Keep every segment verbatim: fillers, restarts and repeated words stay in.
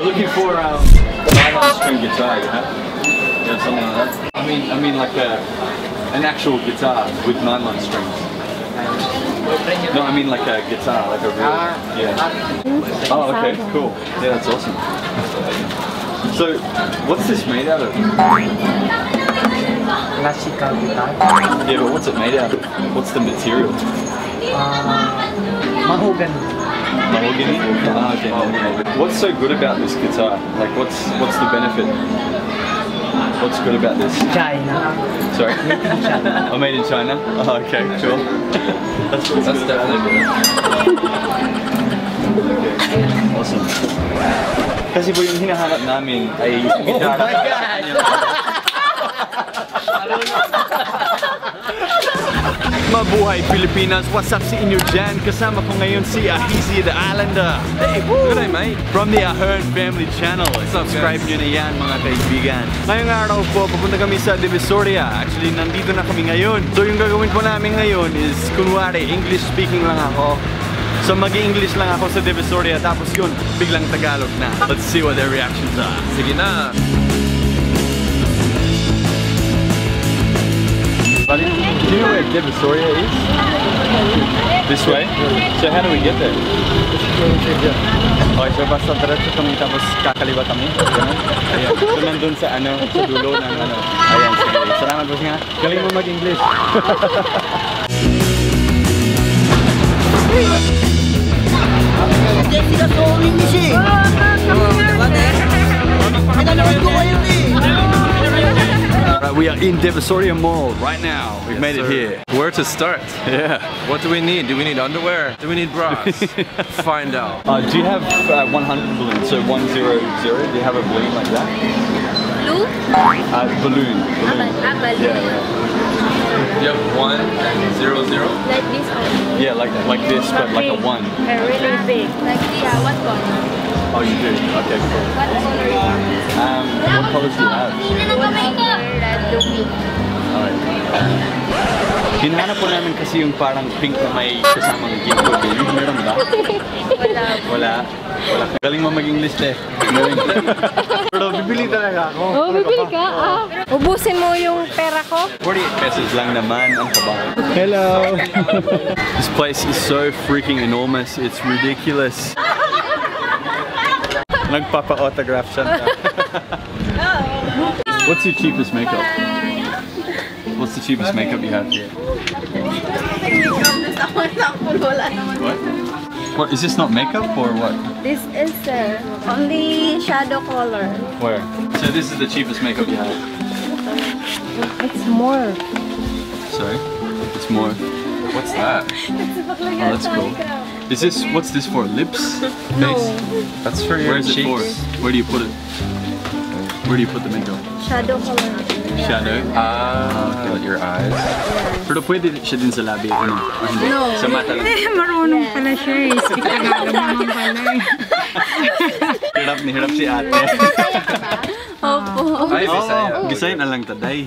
Looking for um, a nylon-string guitar, you know? You know, something like that. I mean, I mean like a, an actual guitar with nylon strings. No, I mean like a guitar, like a real, yeah. Oh, okay, cool. Yeah, that's awesome. So, what's this made out of? Classical guitar. Yeah, but what's it made out of? What's the material? Uh, mahogany. Mahogany? Ah, okay. What's so good about this guitar? Like, what's what's the benefit? What's good about this? China. Sorry? China. Oh, made in China? Oh, okay, sure. That's what's That's good about it. Okay. Awesome. Kasi po yung hinahanap namin ay gitara. Oh my God! Mabuhay Pilipinas! What's up sa inyo dyan? Kasama ko ngayon si Ahisi the Islander. Hey! Good day, mate! From the Ahern Family Channel. Subscribe nyo na yan, mga kaibigan. Ngayong araw po, papunta kami sa Divisoria. Actually, nandito na kami ngayon. So, yung gagawin po namin ngayon is, kunwari, English speaking lang ako. So, mag-English lang ako sa Divisoria. Tapos yun, biglang Tagalog na. Let's see what their reactions are. Sige na! Buddy, do you know where Divisoria is? This way? So how do we get there? Okay, so basta diretso kami tapos kakaliwa kami. Ayan. So nandun sa ano, sa dulo ng ano. Ayan, sige. Salamat boss nga. Galing mo mag-English. Hindi sila sawin niya siya. Diba na? Pinanawin ko kayo eh. Right, we are in Divisoria Mall right now. We've yes, made sir. it here. Where to start? Yeah. What do we need? Do we need underwear? Do we need bras? Find out. Uh, do you have uh, one hundred balloons? So one zero zero? Do you have a balloon like that? Blue? Uh, balloon. Balloon. A balloon. Yeah, yeah. Do you have one zero zero? Like this one? Yeah, like, like this, but, but like big. a one. A really big. Like this. Yeah, one corner. Oh, you do? Okay, cool. What color do you have? Um, what colors do you have? Alright. Hinahanap po namin kasi yung parang pink na may kasamang ginto baby. Meron ba? Wala. Wala. Wala. Galing mo mag-English eh. Pero bibili talaga ako. Oo, bibili ka? Ah. Ubusin mo yung pera ko. forty-eight pesos lang naman. Ang kabahan. Hello! This place is so freaking enormous. It's ridiculous. Nagpapa-autograph siya. What's your cheapest makeup? What's the cheapest makeup you have here? What? What? Is this not makeup or what? This is uh, only shadow color. Where? So this is the cheapest makeup you have? It's more. Sorry? It's more. What's that? Oh, that's cool. Is this, what's this for? Lips? No. Face? That's for your Where's cheeks. Where is it for? Where do you put it? Where do you put the makeup? Shadow color. Shadow? Ah, okay. Your eyes. Pero pwede siya din sa labi. No. Sa mata lang. Eh, marunong pala siya eh. Speak Tagalog naman pala eh. Hirap ni hirap si ate. Bisaya ka ba? Opo. Ay, Bisaya. Bisaya na lang taday.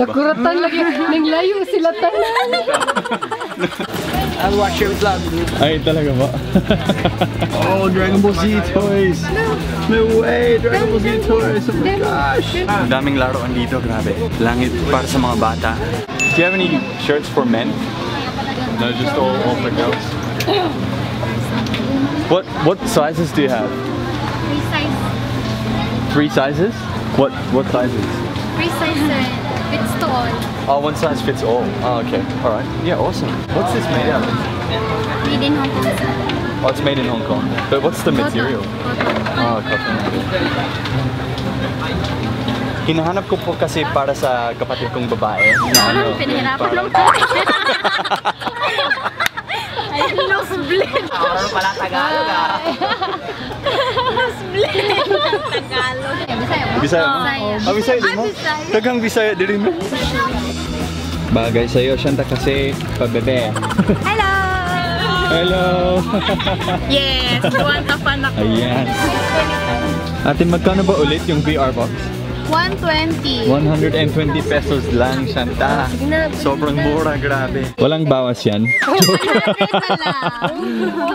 Nakuratan lagi. Nanglayo sila tanan. I'll watch your vlog, dude. Ay, talaga ba? Oh, Dragon Ball Z toys! No way! Dragon Ball Z toys! Oh my gosh! Daming laruan dito, grabe. Langit para sa mga bata. Do you have any shirts for men? No, just all, all for girls. What, what sizes do you have? Three sizes. Three sizes? What, what sizes? Three sizes. Fits to all. Oh, one size fits all. Oh, okay. Alright. Yeah, awesome. What's this made out of? Made in Hong Kong. Oh, it's made in Hong Kong. But what's the material? Cotton. Oh, cotton. Hinahanap ko po kasi para sa kapatid kong babae. Ano? Pinahirapan lang po. Ay, nosebleed. Ano pala Tagalog ah. Nosebleed. Tagalog. Bisaya mo? Ah, Bisaya din mo? Tagang Bisaya din mo? Bagay sa'yo, Shanta, kasi pabebe. Hello! Hello! Yes! Wanta fan ako. Ayan. Atin, magkano ba ulit yung V R box? one twenty. one hundred twenty pesos lang, Shanta. Sobrang mura, grabe. Walang bawas yan.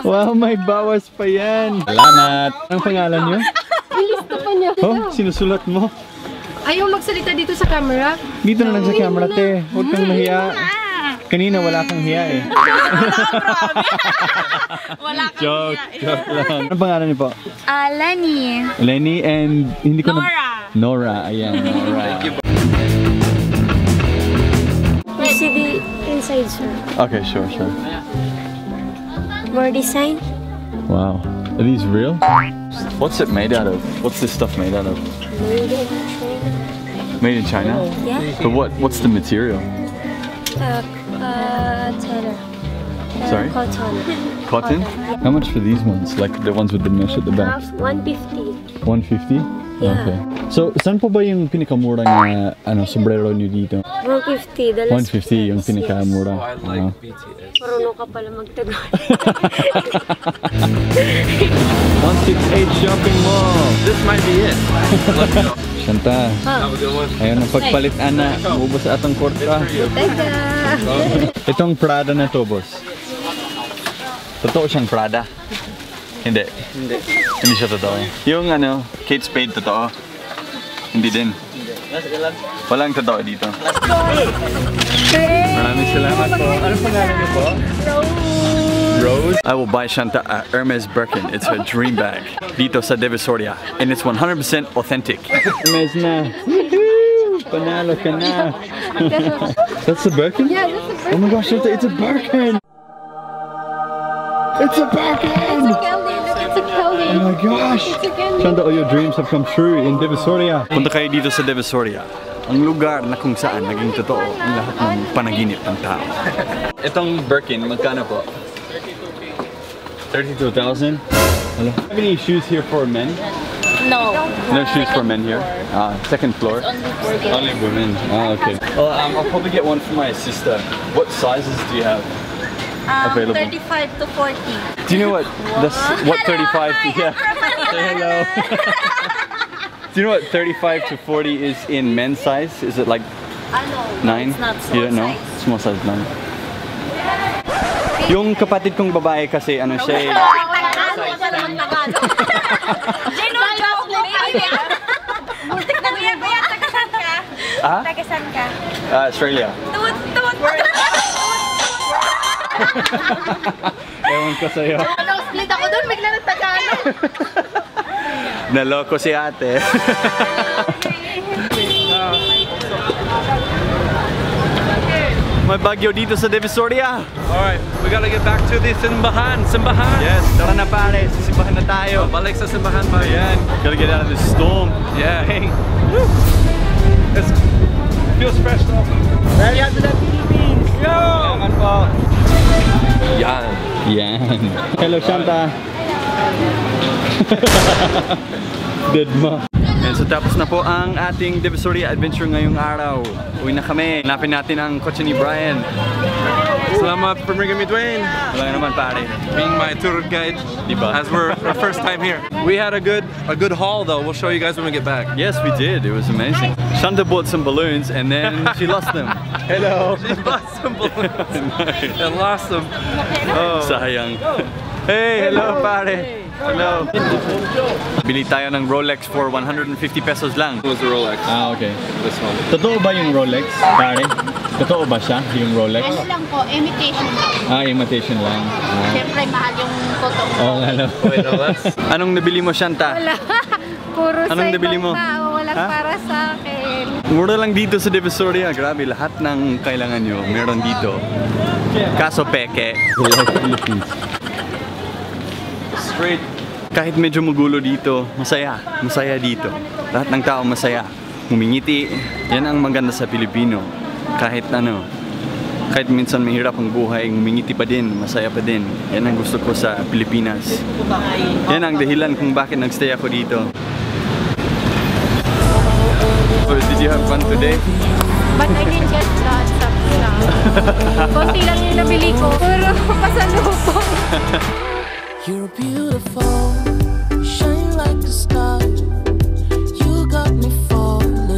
Wow, may bawas pa yan. Salamat. Anong pangalan nyo? Oh, sinusulat mo? Ayaw magsalita dito sa camera. Dito na lang sa camera, te. Huwag kang mahiya. Kanina wala kang hiya eh. Wala kang joke, hiya. Joke lang. Anong pangalan niyo po? Uh, Lenny. Lenny and... Hindi ko Nora. Na... Nora, ayan. Nora. You see the inside, sir. Okay, sure, sure. More design. Wow. Are these real? What's it made out of? What's this stuff made out of? Made in China. Made in China? Yeah. But what, what's the material? Uh, Uh, terror. Terror. Sorry? Cotton. Cotton? How much for these ones? Like the ones with the mesh at the back? one fifty. one fifty? Yeah. Okay. So, saan po ba yung pinakamura na ano, sombrero nyo dito? one fifty. one fifty yung pinakamura. Yes. Oh, I like uh -huh. B T S. Marunong ka pala magtagal. one sixty-eight shopping mall. This might be it. Shanta, ayun ang pagpalit, Ana. Ubo sa atong korta. Itong Prada na to, boss. Totoo siyang Prada? Hindi. Hindi. Hindi siya totoo. Yung ano, Kate Spade totoo? Hindi din. Walang totoo dito. Maraming salamat po. Anong pangalan niyo po? Rose. I will buy Shanta a Hermes Birkin. It's her dream bag. Dito sa Divisoria. And it's one hundred percent authentic. Hermes na. Woohoo! Panalo ka na. That's a Birkin? Yeah, that's a Birkin. Oh my gosh, Shanta, it's a Birkin! It's a Birkin! It's a Kelly. Look, it's a Kelly. Oh my gosh! Shanta, all your dreams have come true in Divisoria. Punta kayo dito sa Divisoria. Ang lugar na kung saan naging totoo ang lahat ng panaginip ng tao. Itong Birkin, magkano po? thirty-two thousand. Do you have any shoes here for men? No. No shoes for men here? Ah, second floor? It's only women. Ah, okay. Well, um, I'll probably get one for my sister. What sizes do you have available? Um, thirty-five to forty. Do you know what? This, what hello, thirty-five? Hi, yeah. Say hello. Do you know what thirty-five to forty is in men's size? Is it like I know. nine? It's not small. You don't know? Size. Small size nine. Yung kapatid kong babae kasi ano siya eh. Ah? Tagasan ka? Ah, Australia. Tuwot, tuwot. Ewan ko sa'yo. Naka-split ako doon, bigla ng Tagalog. Naloko si ate. May bagyo dito sa Divisoria. Alright, we gotta get back to the Simbahan. Simbahan? Yes, tara na pare. Simbahan na tayo. Balik sa Simbahan pa yan. Gotta get out of this storm. Yeah. It feels fresh though. Ready out to the Philippines. Yo! Yan. Yan. Hello, Shanta. Dead ma. And so tapos na po ang ating Divisoria adventure ngayong araw. Uwi na kami. Hanapin natin ang kotse ni Brian. Salamat for bringing me, Dwayne. Wala naman pare. Being my tour guide, diba? As we're our first time here. We had a good a good haul though. We'll show you guys when we get back. Yes, we did. It was amazing. Shanta bought some balloons and then she lost them. Hello. She bought some balloons and lost them. Oh. Sayang. Hey, hello, hello pare. Hello. Bili tayo ng Rolex for one hundred fifty pesos lang. What was the Rolex? Ah, okay. This one. Totoo ba yung Rolex? Pare? Totoo ba siya yung Rolex? Ano lang po, imitation lang. Ah, imitation lang. Ah. Siyempre, mahal yung totoo. Oo, alam. Anong nabili mo, Shanta? Wala. Puro anong sa ibang tao. Walang ha? Para sa akin. Mura lang dito sa Divisoria. Grabe, lahat ng kailangan nyo meron dito. Kaso peke. Straight. Kahit medyo magulo dito, masaya, masaya dito. Lahat ng tao masaya, humingiti. Yan ang maganda sa Pilipino. Kahit ano, kahit minsan mahirap ang buhay, humingiti pa din, masaya pa din. Yan ang gusto ko sa Pilipinas. Yan ang dahilan kung bakit nagstay ako dito. So, did you have fun today? But I didn't get that stuff lang. Kunti lang yung nabili ko, pero pasalubong. You're beautiful, shine like a star. You got me falling.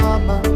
mama.